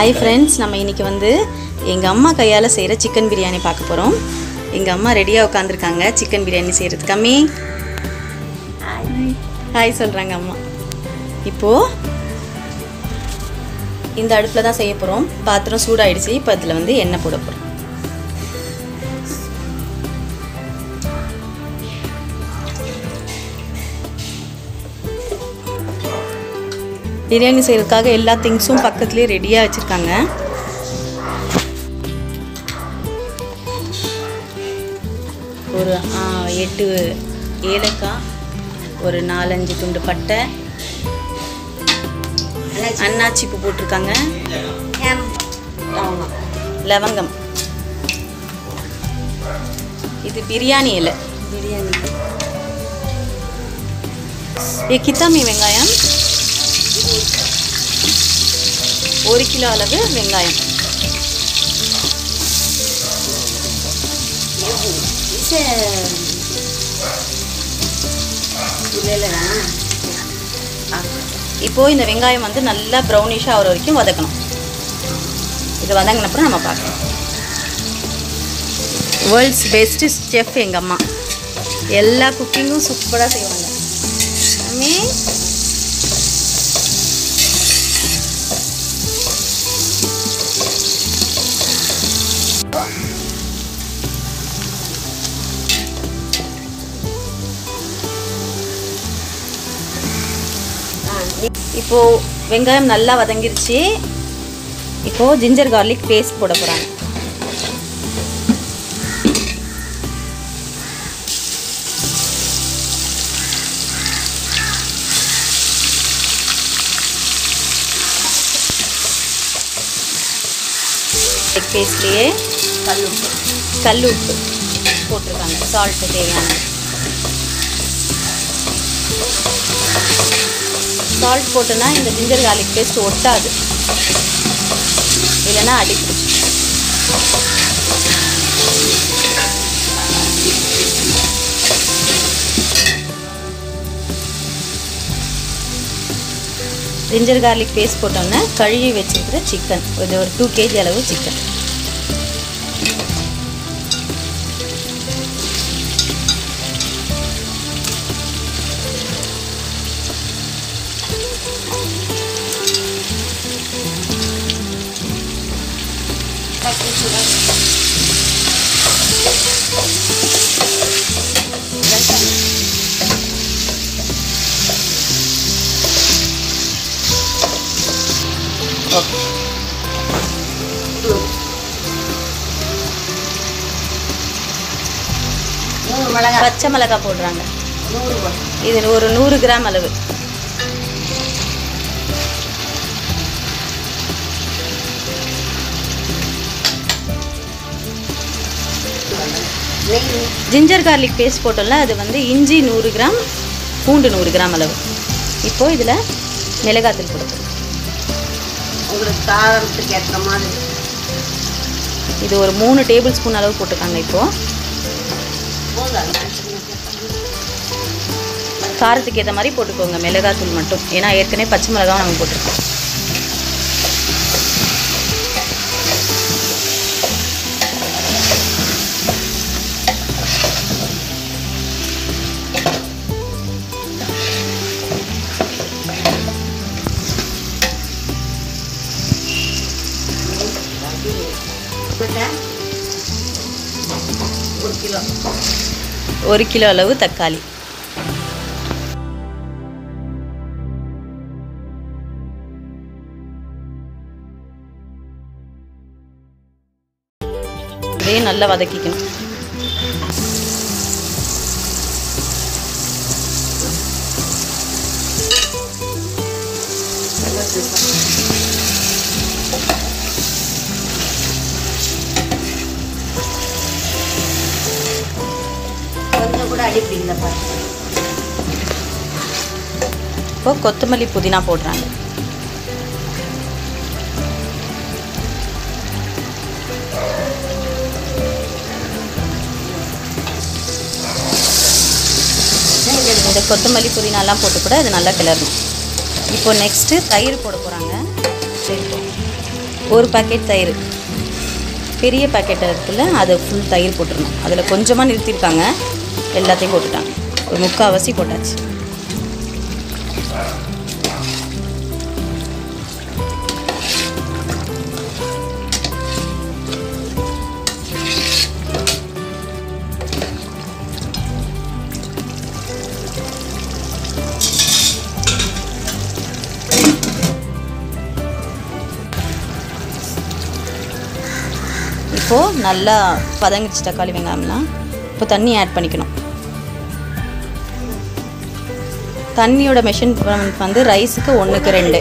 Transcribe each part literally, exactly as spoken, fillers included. Hi friends, நம்ம இன்னைக்கு வந்து எங்க அம்மா கையால செய்யற chicken biryani பார்க்க போறோம். எங்க அம்மா ரெடியா உட்கார்ந்திருக்காங்க chicken biryani செய்யிறதுக்கு. அம்மி ஹாய் சொல்றாங்க அம்மா. இப்போ இந்த அடுப்புல தான் செய்ய போறோம். பாத்திரம் சூடாயிடுச்சு. இப்போ அதுல வந்து எண்ணெய் போட போறோம். பிரியாணி செய்யறதுக்காக எல்லா திங்ஸும் பக்கத்துலயே ரெடியா வச்சிருக்காங்க. ஒரு எட்டு ஏலக்காய், ஒரு நாலஞ்சு துண்டு பட்டை, அன்னாச்சி பூ போட்டிருக்காங்க, லவங்கம், இது பிரியாணி இலை, பிரியாணி இது கித்தாமி வெங்காயம், ஒரு கிலோ அளவு வெங்காயம், இப்போது இந்த வெங்காயம் வந்து நல்லா ப்ரௌனிஷாக ஆகிற வரைக்கும் வதக்கணும். இது வதங்கினப்புறம் நம்ம பார்க்கலாம். வேர்ல்ட்ஸ் பெஸ்ட் செஃப் எங்கள் அம்மா, எல்லா குக்கிங்கும் சூப்பராக செய்வாங்க. இப்போ வெங்காயம் நல்லா வதங்கிருச்சு. இப்போ ஜிஞ்சர் கார்லிக் பேஸ்ட் போட போறாங்க. பேஸ்ட்லயே கல் உப்பு கல் உப்பு போட்டுருக்காங்க. சால்ட்டு தேவையானது சால்ட் போட்டுனா இந்த ஜிஞ்சர் கார்லிக் பேஸ்ட் ஒட்டாது, இல்லைன்னா அடிக்கும். ஜிஞ்சர் கார்லிக் பேஸ்ட் போட்டோம்னா கழுவி வச்சிருக்கிற சிக்கன், இது ஒரு டூ கேஜி அளவு சிக்கன், பச்சை மிளகாய் போடுறாங்க. இது ஒரு நூறு கிராம் அளவு. ஜிஞ்சர் கார்லிக் பேஸ்ட் போட்டோம்ல, அது வந்து இஞ்சி நூறு கிராம், பூண்டு நூறு கிராம் அளவு. இப்போது இதில் மிளகாத்தூள் போடுறோம். உங்களுக்கு காரத்துக்கு ஏற்ற மாதிரி இது ஒரு மூணு டேபிள் ஸ்பூன் அளவு போட்டுக்காங்க. இப்போது காரத்துக்கு ஏற்ற மாதிரி போட்டுக்கோங்க மிளகாத்தூள் மட்டும், ஏன்னா ஏற்கனவே பச்சை மிளகாவும் நாங்கள் போட்டிருக்கோம். ஒரு கிலோ அளவு தக்காளி, இதே நல்லா வதக்கிக்கணும். இப்போ கொத்தமல்லி புதினா போடுறாங்க. இந்த கொத்தமல்லி புதினாலாம் போட்டு கூட இது நல்லா கிளறணும். இப்போ நெக்ஸ்ட்டு தயிர் போட போகிறாங்க. ஒரு பாக்கெட் தயிர், பெரிய பாக்கெட்டாக இருக்குல்ல அதை ஃபுல் தயிர் போட்டுடணும். அதில் கொஞ்சமாக நிறுத்திருக்காங்க, எல்லாத்தையும் போட்டுட்டாங்க. ஒரு முக்கால்வாசி போட்டாச்சு. இப்போது நல்லா பதங்கிச்சு தக்காளி வெங்காயம்லாம். இப்போ தண்ணி ஆட் பண்ணிக்கணும். தண்ணியோட மெஷர்மெண்ட் வந்து ரைஸுக்கு ஒன்றுக்கு ரெண்டு.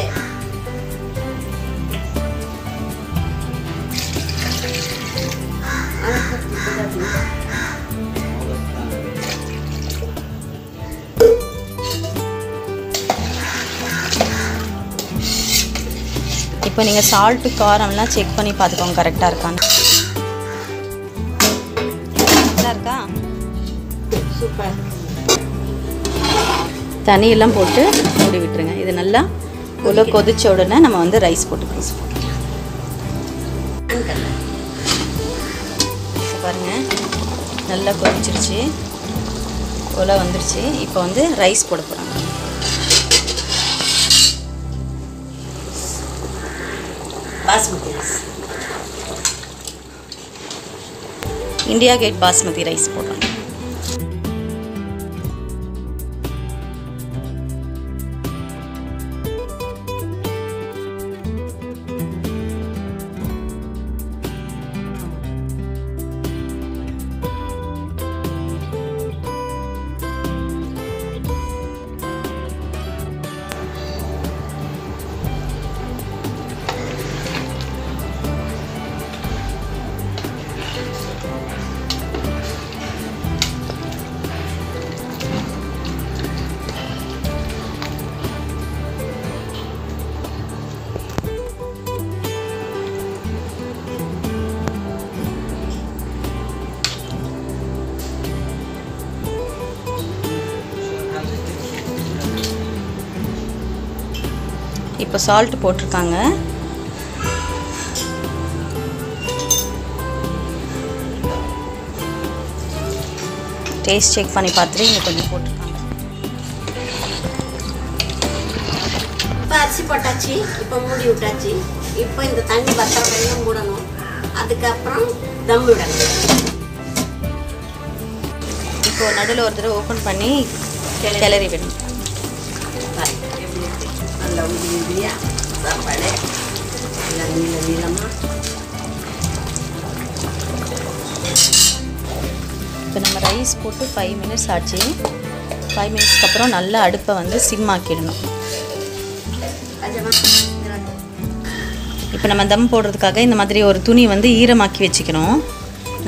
இப்போ நீங்கள் சால்ட்டு காரம்லாம் செக் பண்ணி பார்த்துக்கோங்க கரெக்டாக இருக்கான்னு. தண்ணியெல்லாம் போட்டு மூடி விட்டுருங்க. இது நல்லா உள்ள கொதிச்ச உடனே நம்ம வந்து ரைஸ் போட்டுக்கலாம். பாருங்கள் நல்லா கொதிச்சிருச்சு, உள்ள வந்துருச்சு. இப்போ வந்து ரைஸ் போட போகிறாங்க. Basmati rice, India gate basmati rice போடுறாங்க. இப்போ சால்ட் போட்டிருக்காங்க. டேஸ்ட் செக் பண்ணி பார்த்துட்டு இங்கே கொஞ்சம் போட்டிருக்காங்க. இப்போ அரிசி போட்டாச்சு, இப்போ மூடி விட்டாச்சு. இப்போ இந்த தண்ணி பத்திரம் வெள்ளம் மூடணும், அதுக்கப்புறம் தம் விடணும். இப்போ நடுவில் ஒரு தடவை ஓப்பன் பண்ணி கிளறி விடணும். நல்லா உதி உதியா சாப்பாடு நல்லா நீள நீளமாக. இப்போ நம்ம ரைஸ் போட்டு ஃபைவ் மினிட்ஸ் ஆச்சு. ஃபைவ் மினிட்ஸ்க்கு அப்புறம் நல்லா அடுப்பை வந்து சிம் ஆக்கிடணும். இப்போ நம்ம தம் போடுறதுக்காக இந்த மாதிரி ஒரு துணி வந்து ஈரமாக்கி வச்சுக்கணும்.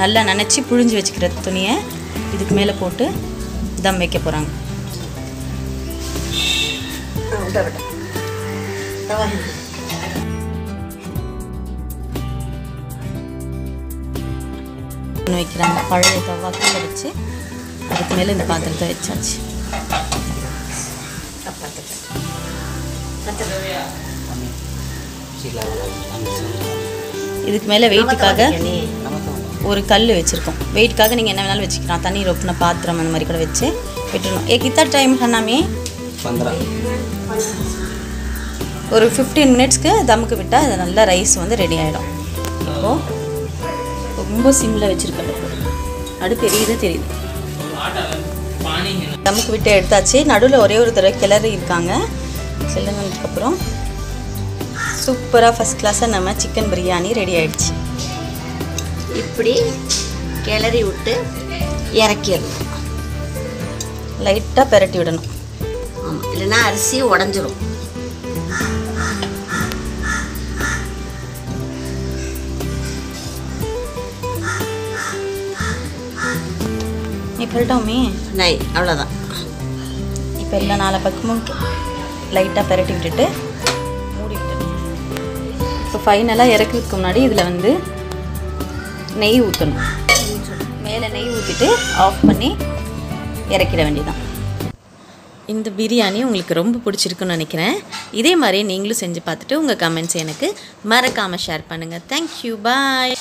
நல்லா நினச்சி புழிஞ்சு வச்சுக்கிற துணியை இதுக்கு மேலே போட்டு தம் வைக்க போகிறாங்க. வைக்கிறாங்க பழைய தவாக்கி வச்சு அதுக்கு மேலே இந்த பாத்திரத்தை வச்சாச்சு. இதுக்கு மேலே வெயிட்டுக்காக ஒரு கல் வச்சுருக்கோம். வெயிட்டுக்காக நீங்கள் என்ன வேணாலும் வச்சுக்கலாம். தண்ணி ரொப்பின பாத்திரம் அந்த மாதிரி கூட வச்சு விட்டுடணும். ஏ கித்தா டைம் பண்ணாமே ஒரு ஃபிஃப்டீன் மினிட்ஸ்க்கு தமுக்கு விட்டால் அது நல்லா ரைஸ் வந்து ரெடி ஆகிடும். இப்போது ரொம்ப சிம்மில் வச்சுருக்கேன் அடுப்பு, எரியுது தெரியுது. தமுக்கு விட்டு எடுத்தாச்சு. நடுவில் ஒரே ஒரு தடவை கிளறி இருக்காங்க. செல்லுங்கதுக்கப்புறம் சூப்பராக ஃபஸ்ட் கிளாஸாக நம்ம சிக்கன் பிரியாணி ரெடி ஆகிடுச்சு. இப்படி கிளறி விட்டு இறக்கிடணும், லைட்டாக பெரட்டி விடணும். ஆமாம், இல்லைன்னா அரிசி உடஞ்சிரும். பரட்டோமே நை அவ்வளோதான். இப்போ எல்லாம் நாலு பக்கமும் லைட்டாக பரட்டி விட்டுட்டு மூடி விட்டுட்டு இப்போ ஃபைனலாக இறக்குறதுக்கு முன்னாடி இதில் வந்து நெய் ஊற்றணும். மேலே நெய் ஊற்றிட்டு ஆஃப் பண்ணி இறக்கிட வேண்டியதான். இந்த பிரியாணி உங்களுக்கு ரொம்ப பிடிச்சிருக்குன்னு நினைக்கிறேன். இதே மாதிரி நீங்களும் செஞ்சு பார்த்துட்டு உங்கள் கமெண்ட்ஸ் எனக்கு மறக்காமல் ஷேர் பண்ணுங்கள். தேங்க்யூ, பாய்.